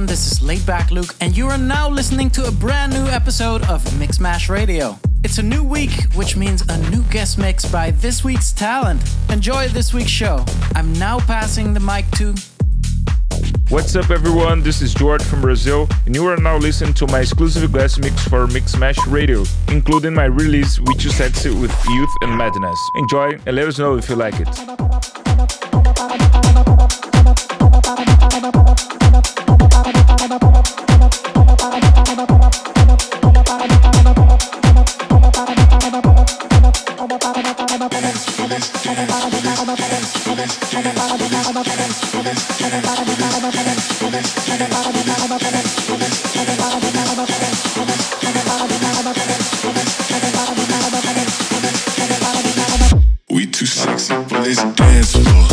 This is Laidback Luke, and you are now listening to a brand new episode of Mixmash Radio. It's a new week, which means a new guest mix by this week's talent. Enjoy this week's show. I'm now passing the mic to... What's up everyone, this is JØRD from Brazil, and you are now listening to my exclusive guest mix for Mixmash Radio, including my release We Too Sexy with Youth and Madness. Enjoy, and let us know if you like it. We too sexy for this dance floor.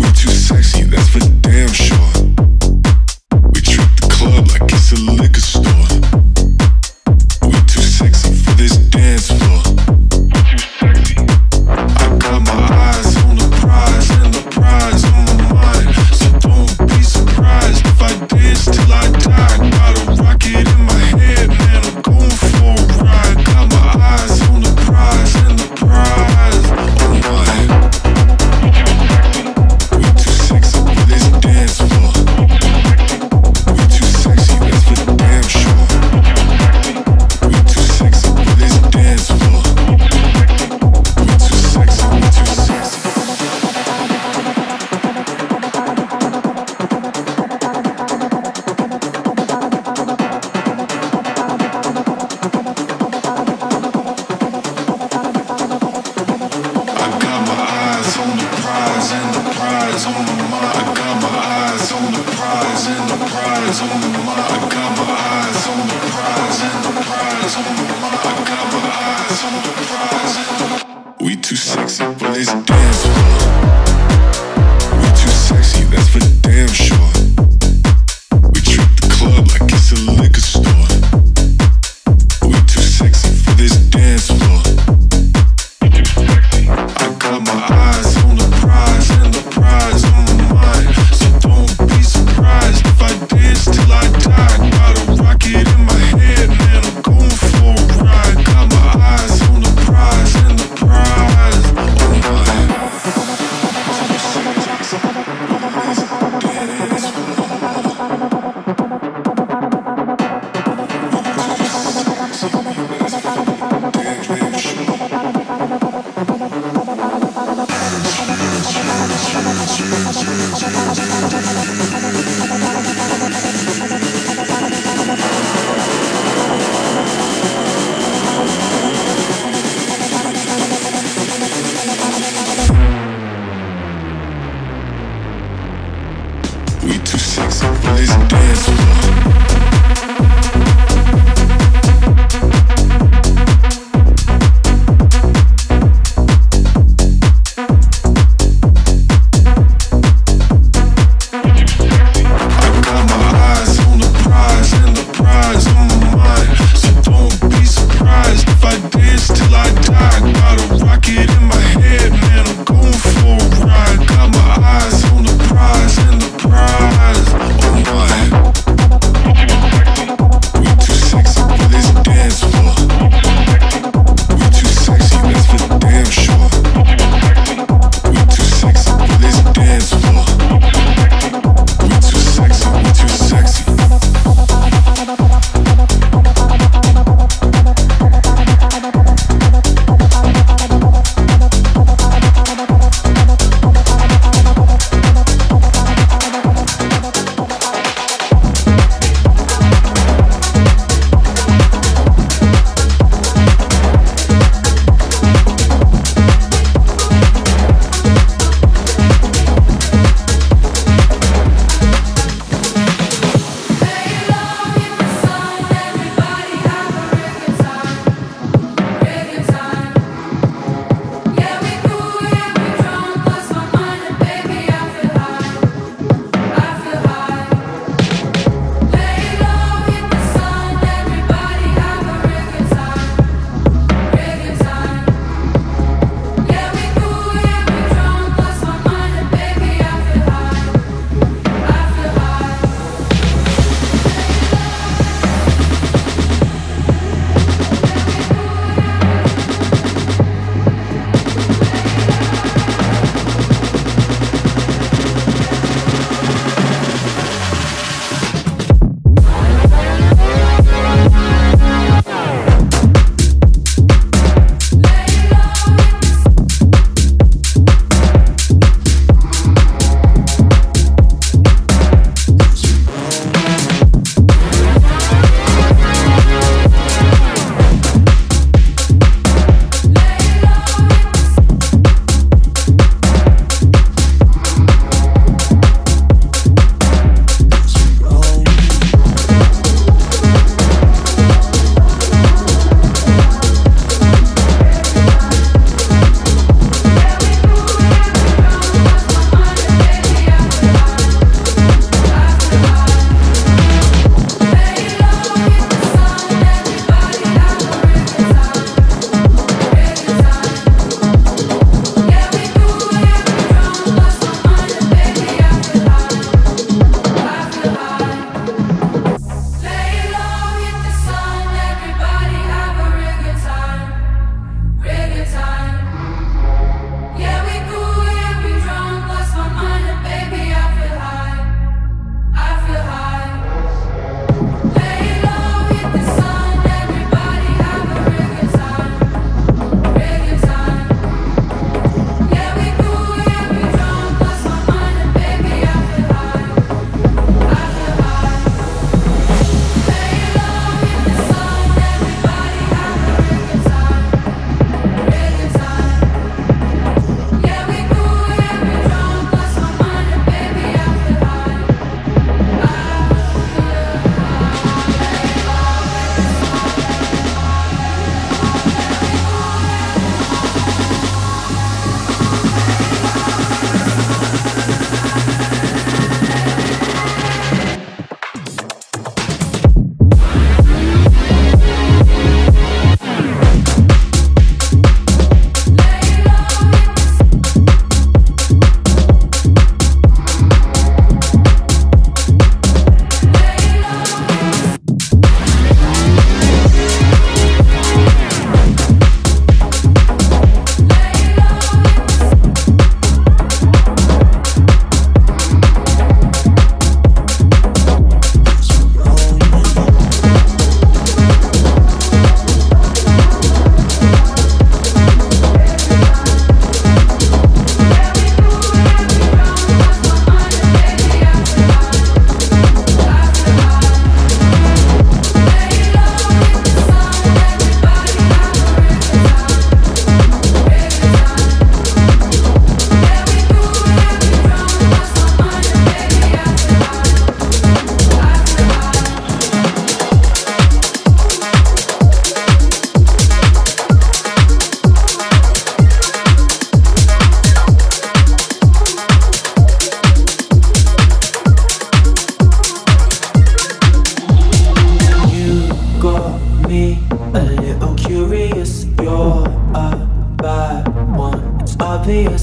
We too sexy, that's for damn sure. We treat the club like it's a liquor store. We too sexy for this dance floor. Got my eyes on the prize and the prize, oh my.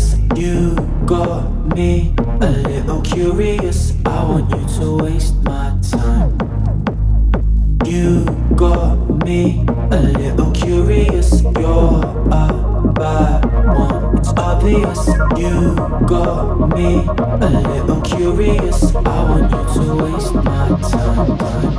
curious, you got me a little curious. I want you to waste my time. You got me a little curious. You're a bad one, it's obvious. You got me a little curious. I want you to waste my time,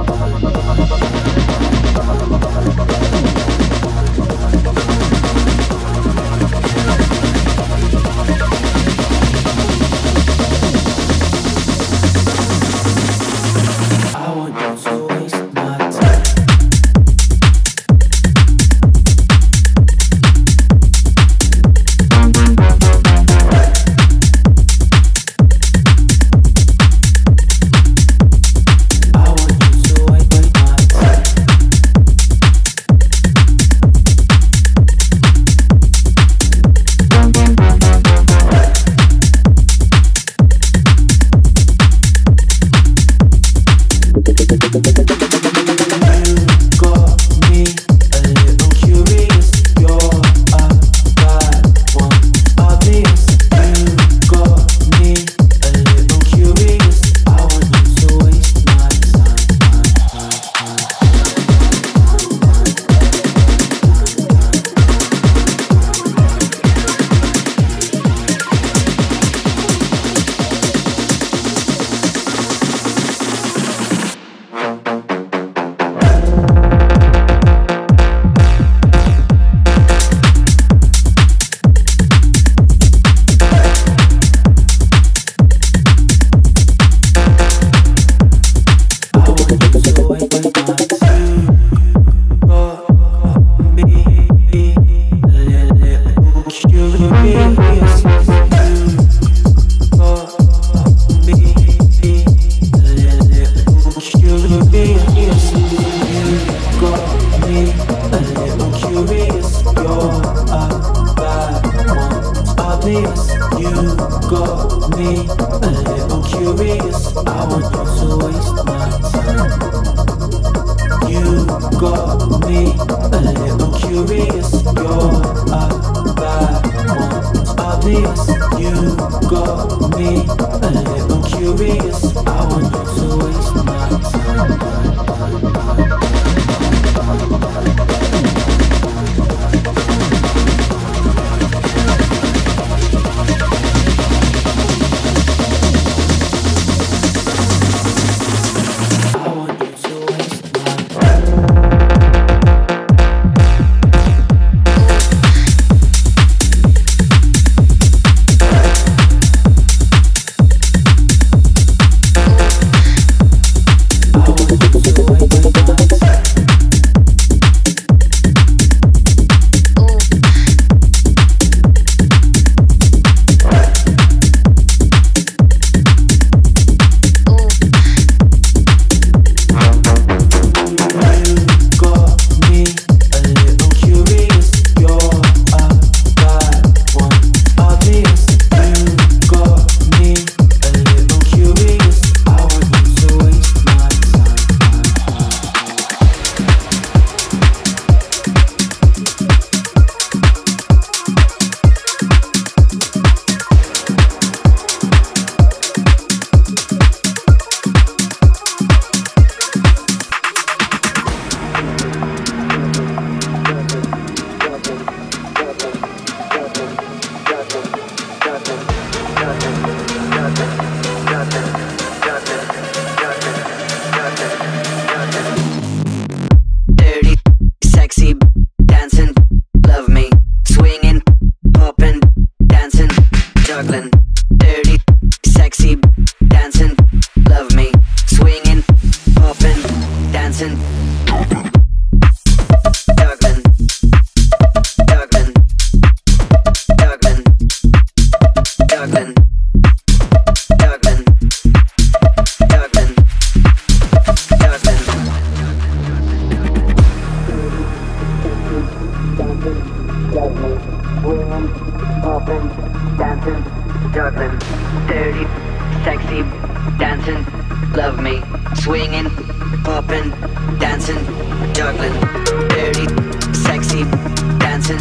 dancing,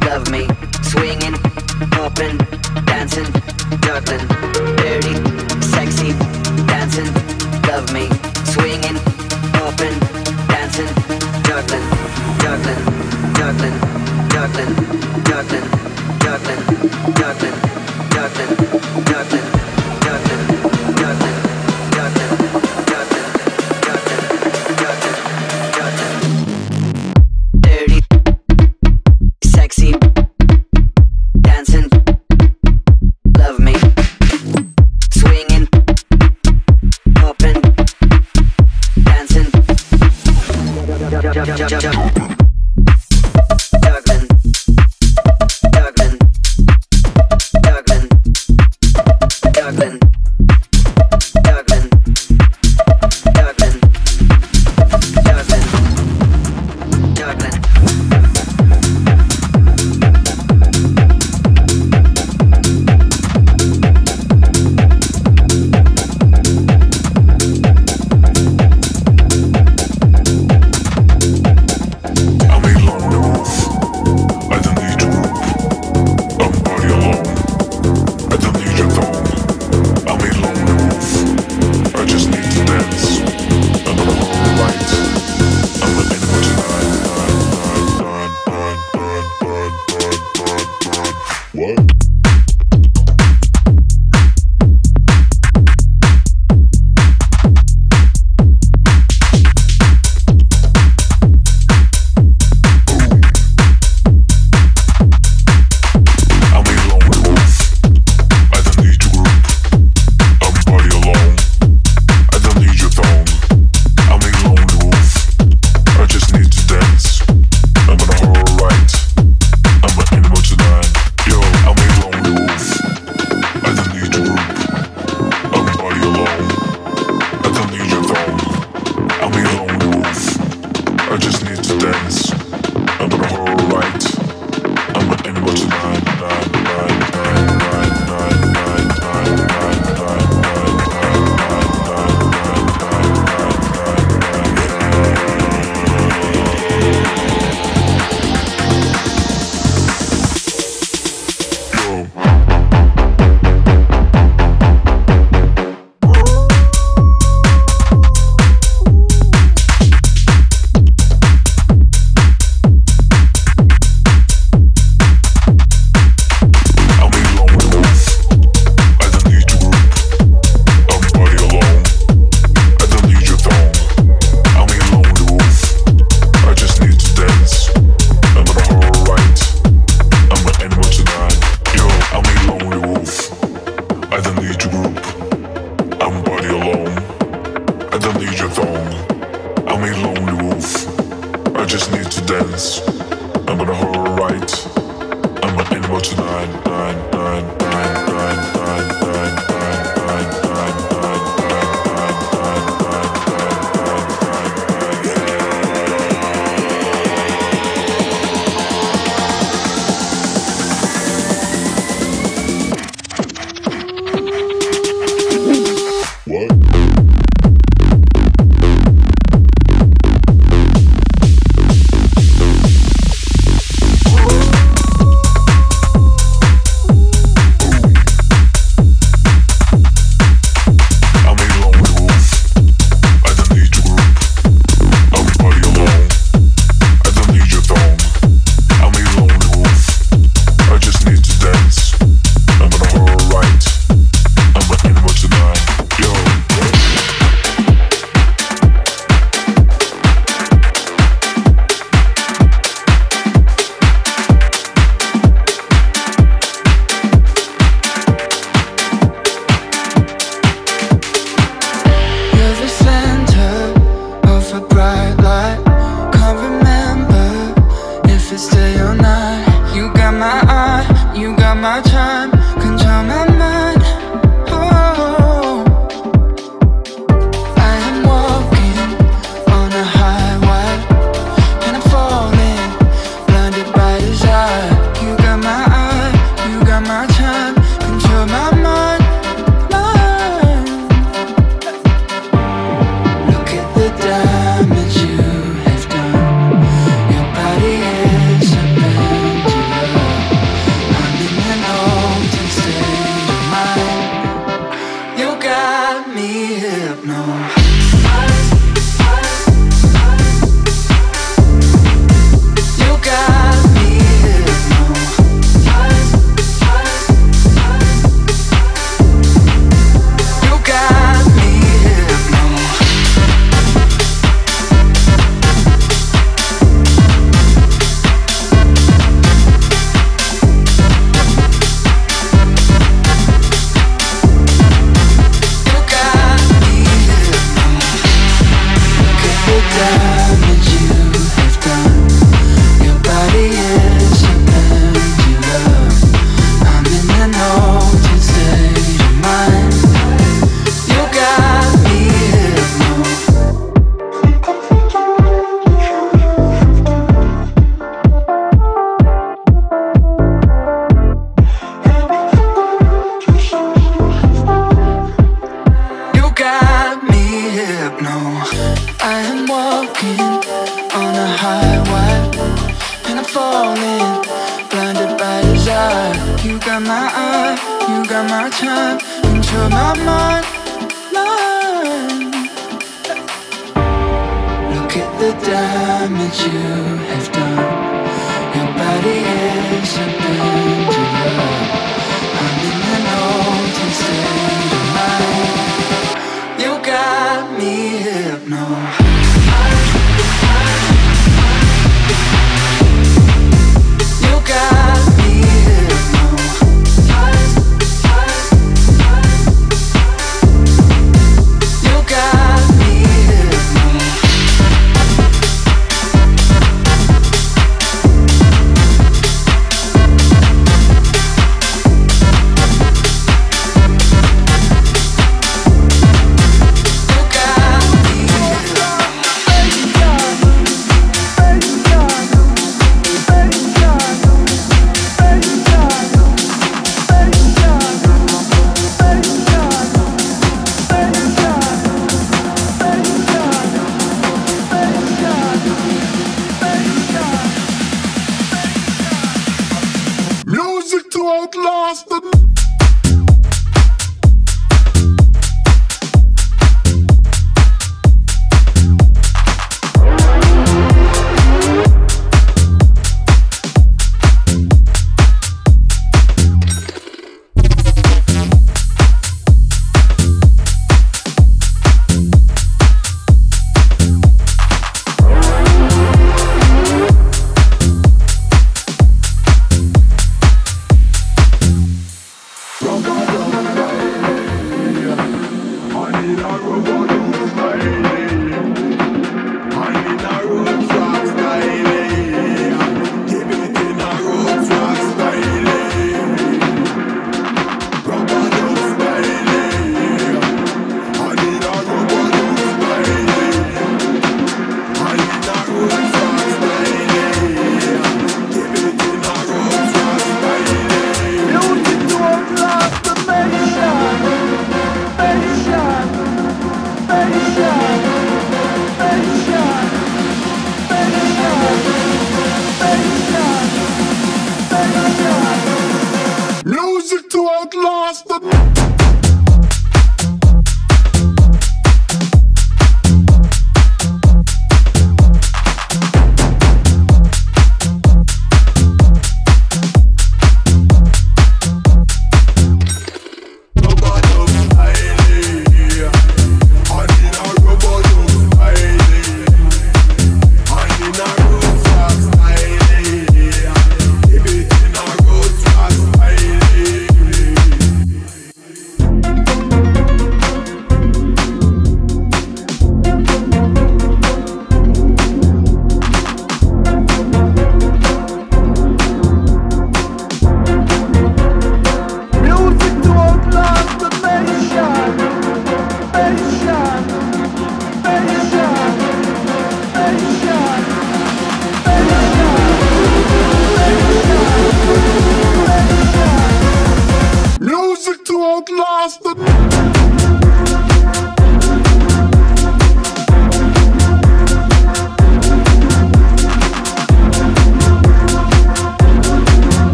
love me, swinging. open, dancing, juggling, dirty, sexy, dancing, love me, swinging, open, dancing, juggling, juggling, juggling, juggling, juggling, juggling, juggling, juggling, juggling, juggling, juggling. my eye, you got my time, and you're my mind. Look at the damage you have done. Your body is a bend to love. I'm in an altered state of mind. You got me hypnotized.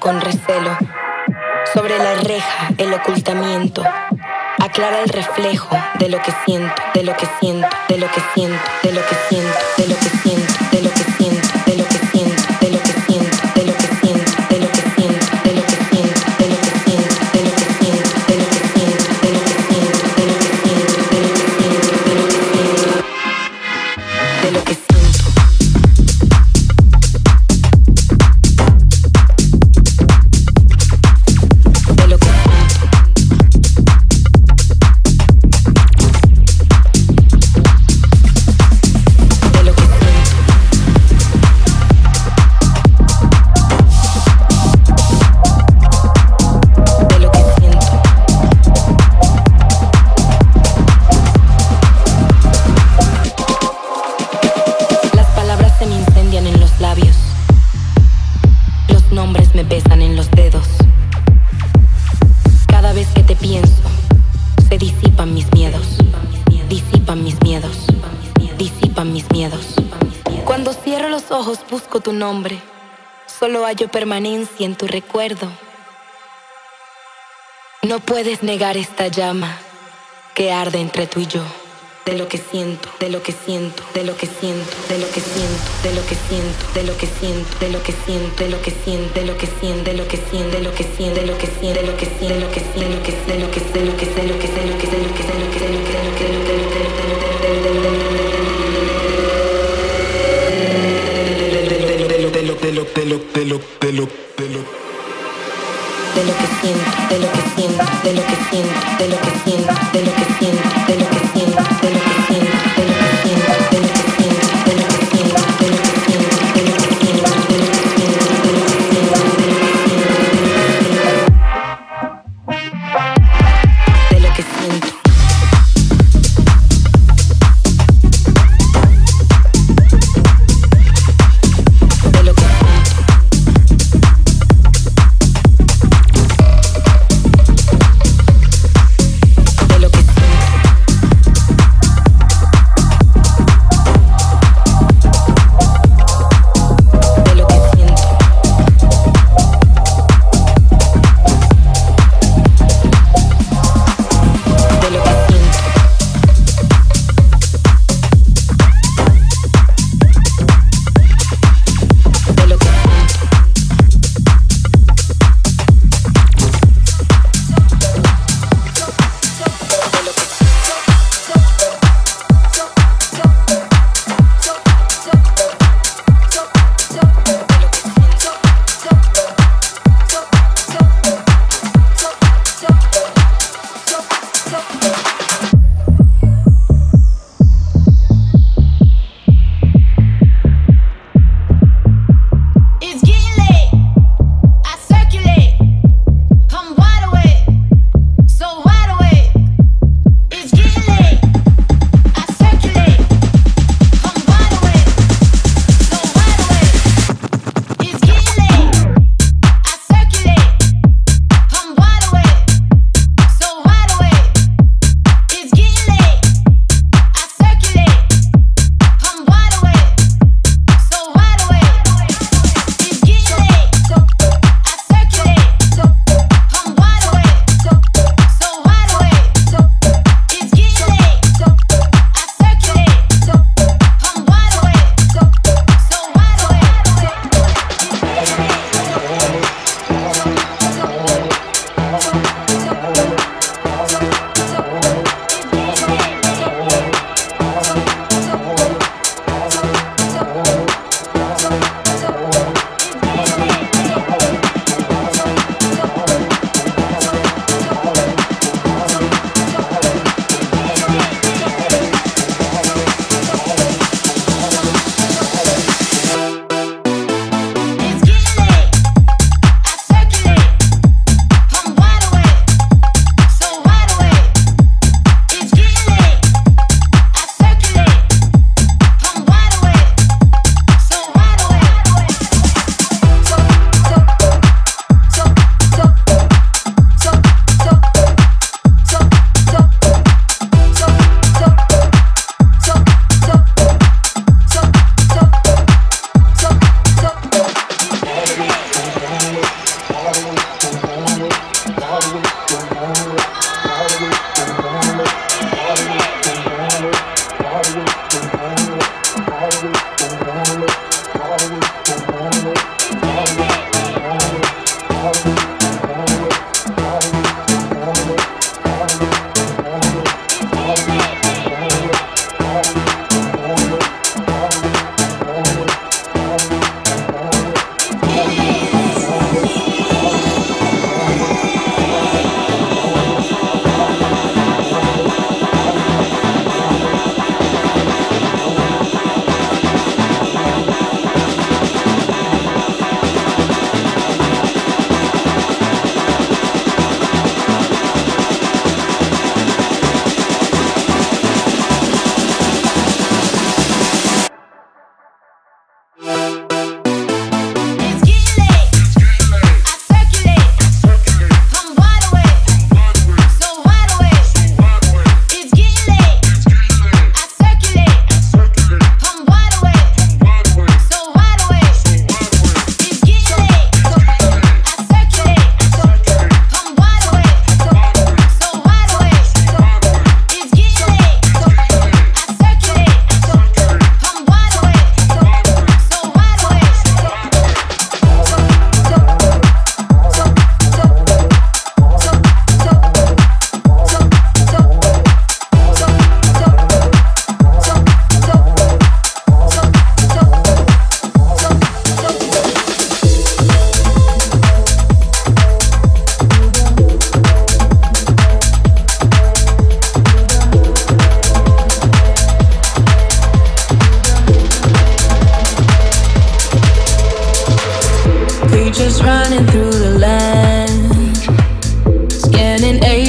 Con recelo, sobre la reja el ocultamiento, aclara el reflejo de lo que siento, de lo que siento, de lo que siento, de lo que siento, de lo que siento, de lo que siento, de lo que siento, de lo que siento, de lo que siento, de lo que siento, de lo que siento, de lo que siento, de lo que siento, de lo que siento, de lo que siento, de lo que siento, de lo que siento, de lo que siento, de lo que siento. Tu nombre, solo hallo permanencia en tu recuerdo. No puedes negar esta llama que arde entre tú y yo. De lo que siento, de lo que siento, de lo que siento, de lo que siento, de lo que siento, de lo que siento, de lo que siento, de lo que siento, de lo que siento, de lo que siento, de lo que siento, de lo que siento, de lo que siento, de lo que siento, de lo que siento, de lo que siento, de lo que siento, de lo que siento, de lo que siento, de lo que siento. De lo que siento, de lo que siento, de lo que siento, de lo que siento, de lo que siento, de lo que siento, de lo que siento, de lo que siento, de lo que siento, de lo que siento, de lo que siento, de lo que siento, de lo que siento, de lo que siento, de lo que siento, de lo que siento.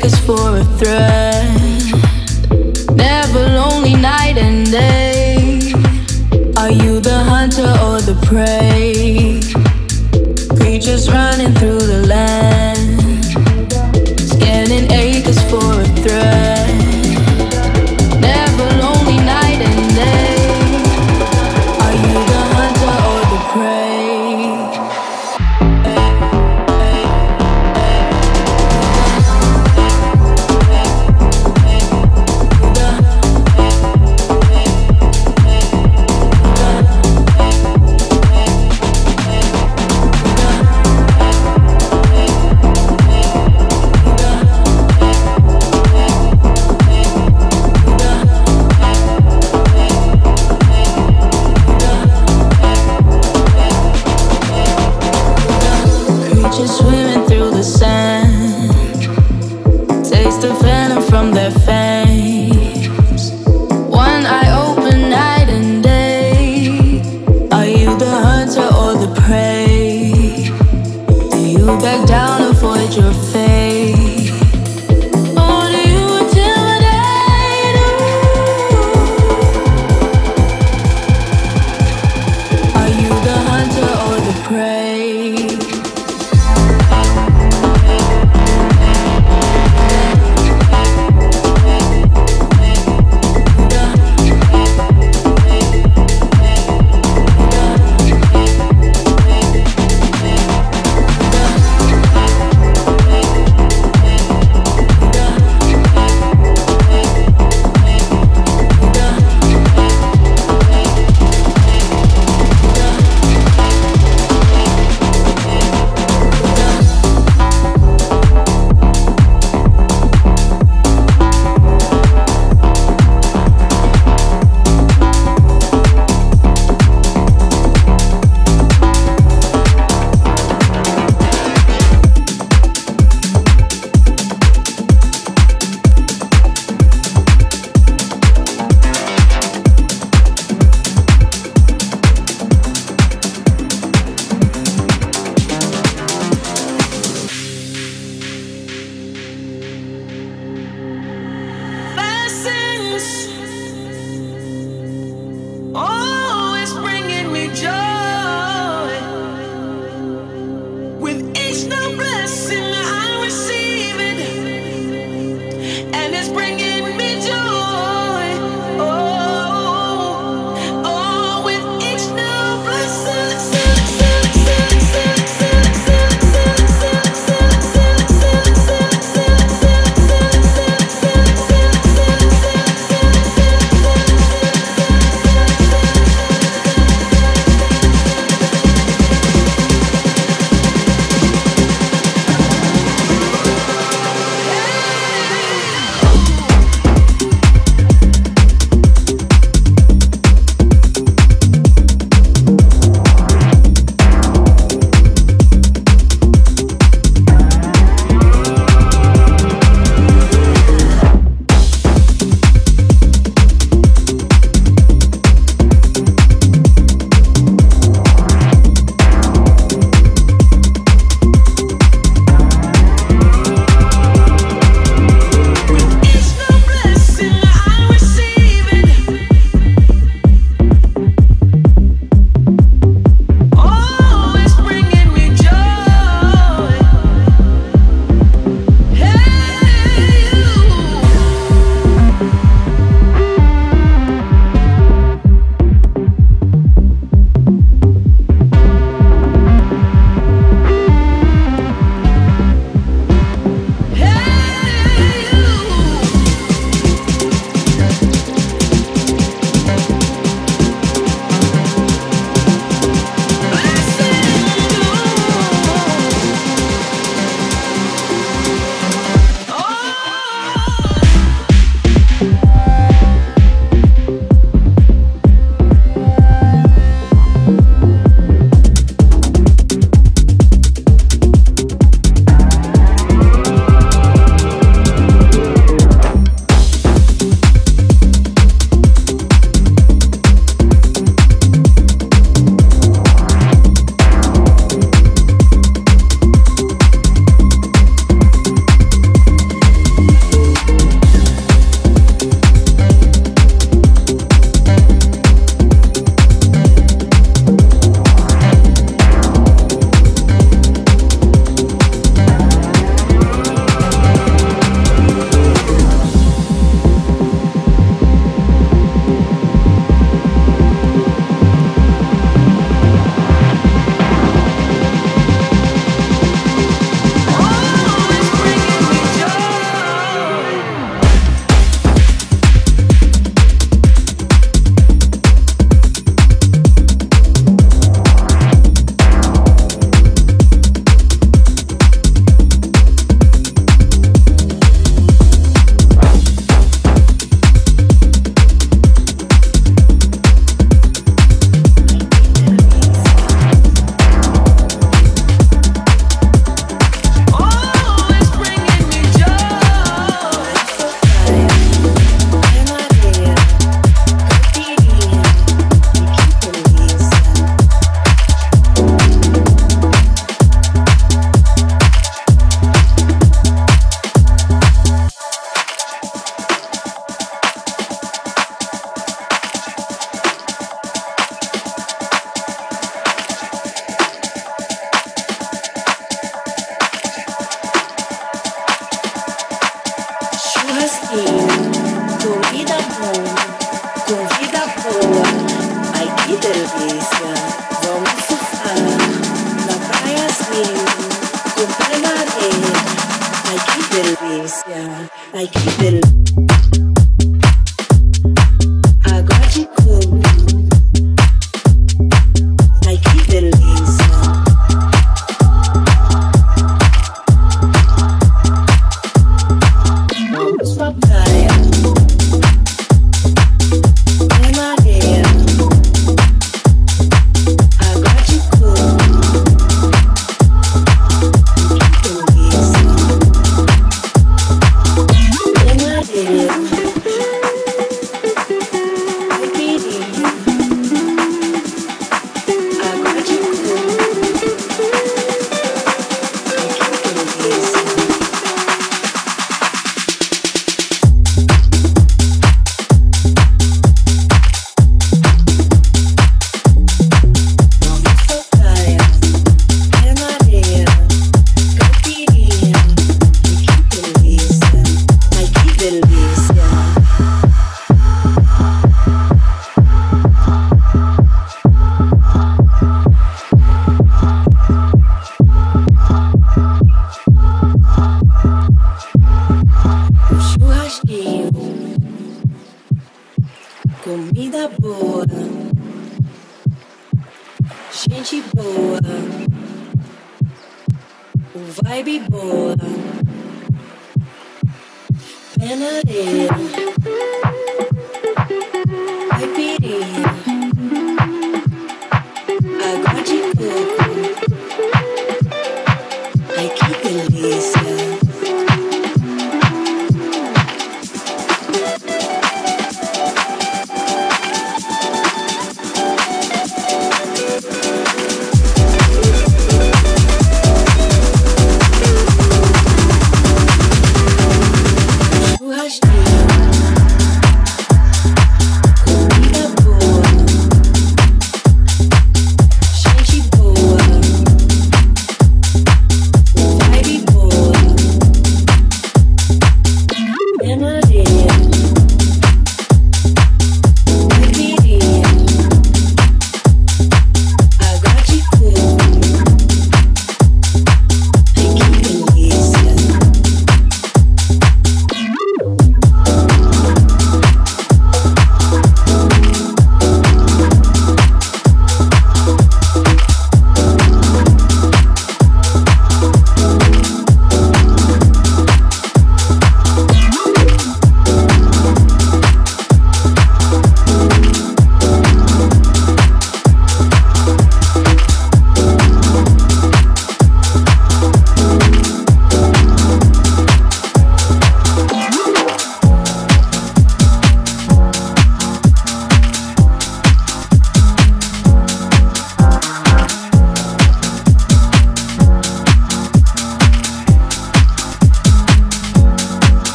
take us for a thread. Never lonely night and day. Are you the hunter or the prey? Creatures running through the land, scanning acres for a thread. Never lonely night and day.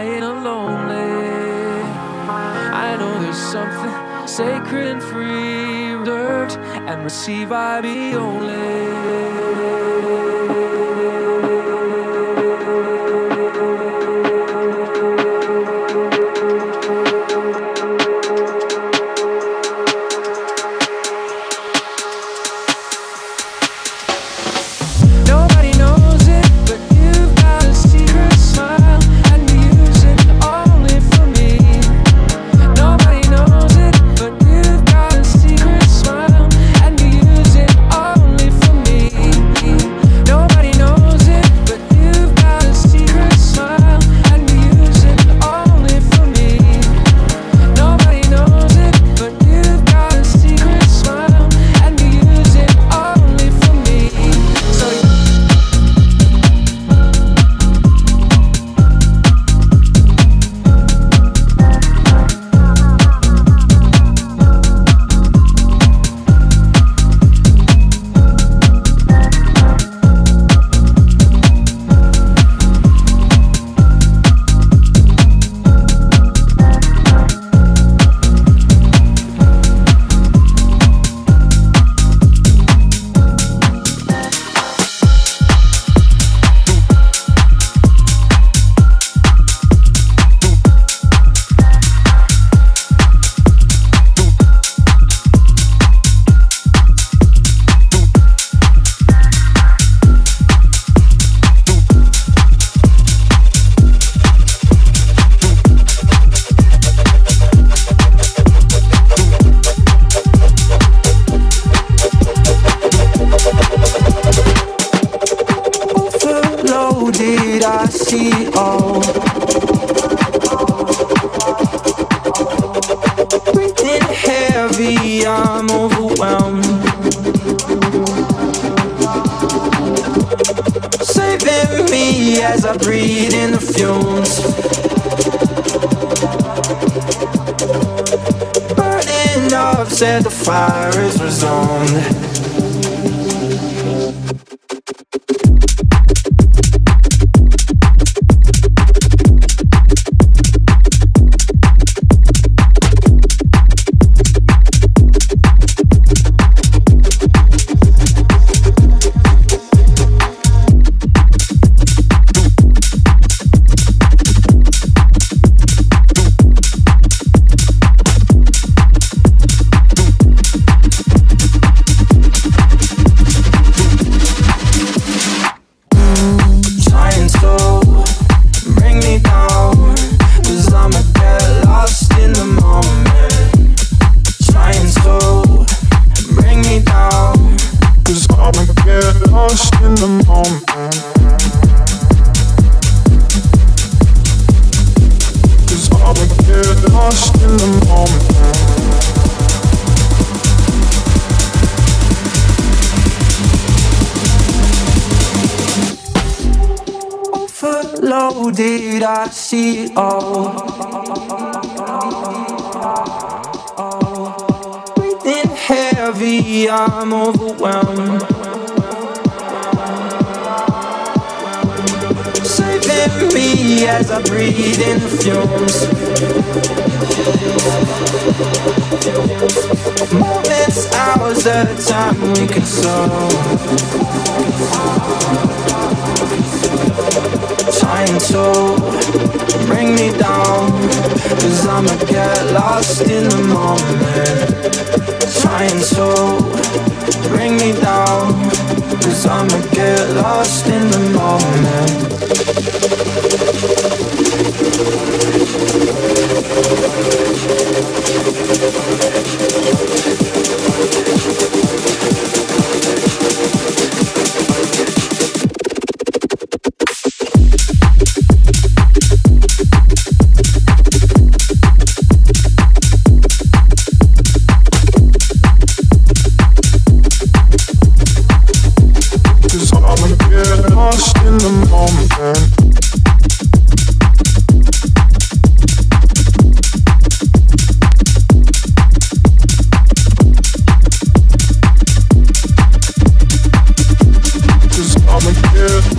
quiet and lonely. I know there's something sacred and free, reserved and receive I be only. Did I see it all? Breathing heavy, I'm overwhelmed. Saving me as I breathe in the fumes. Moments, hours at a time we console. Trying to bring me down, 'cause I'ma get lost in the moment. Trying to bring me down, 'cause I'ma get lost in the moment.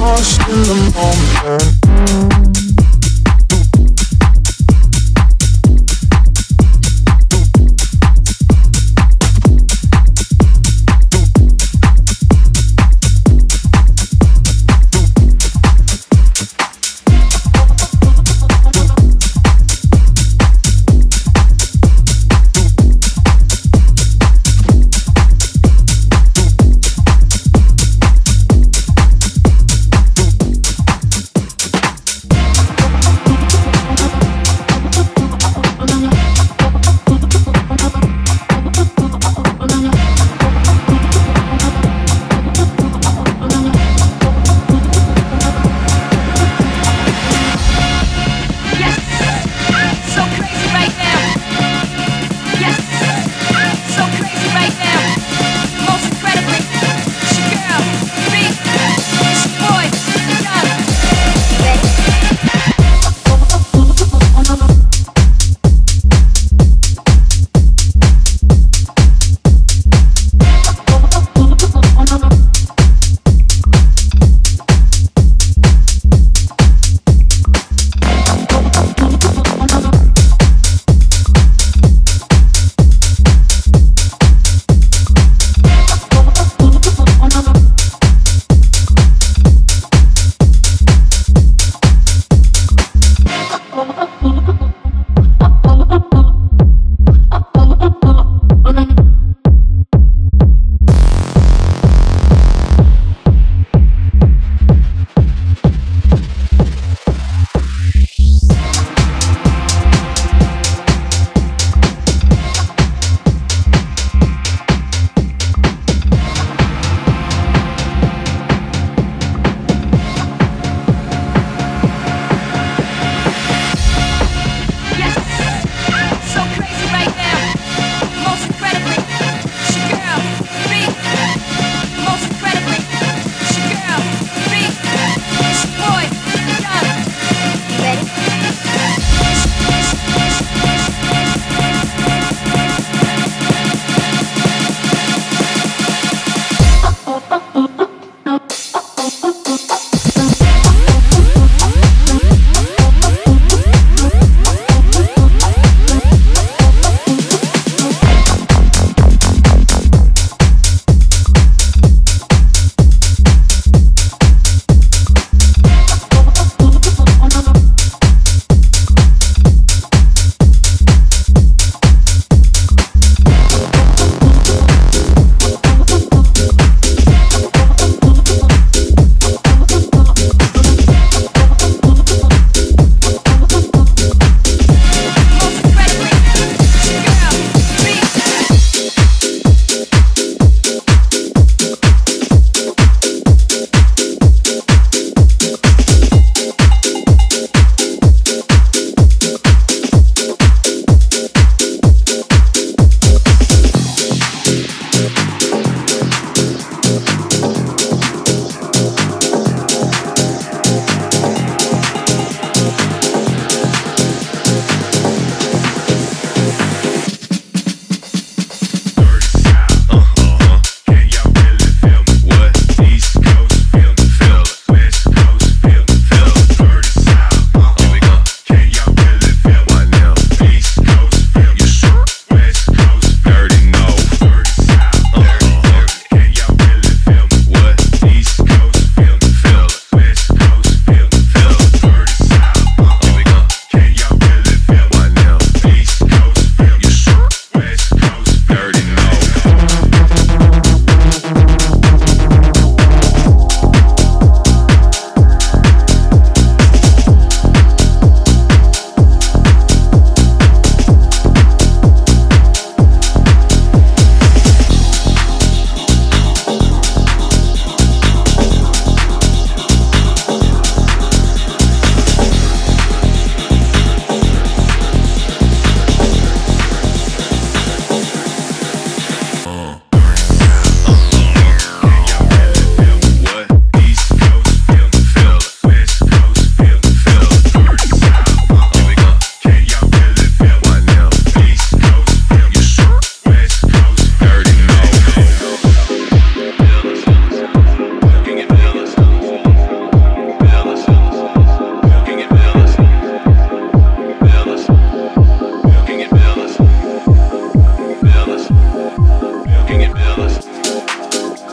Lost in the moment.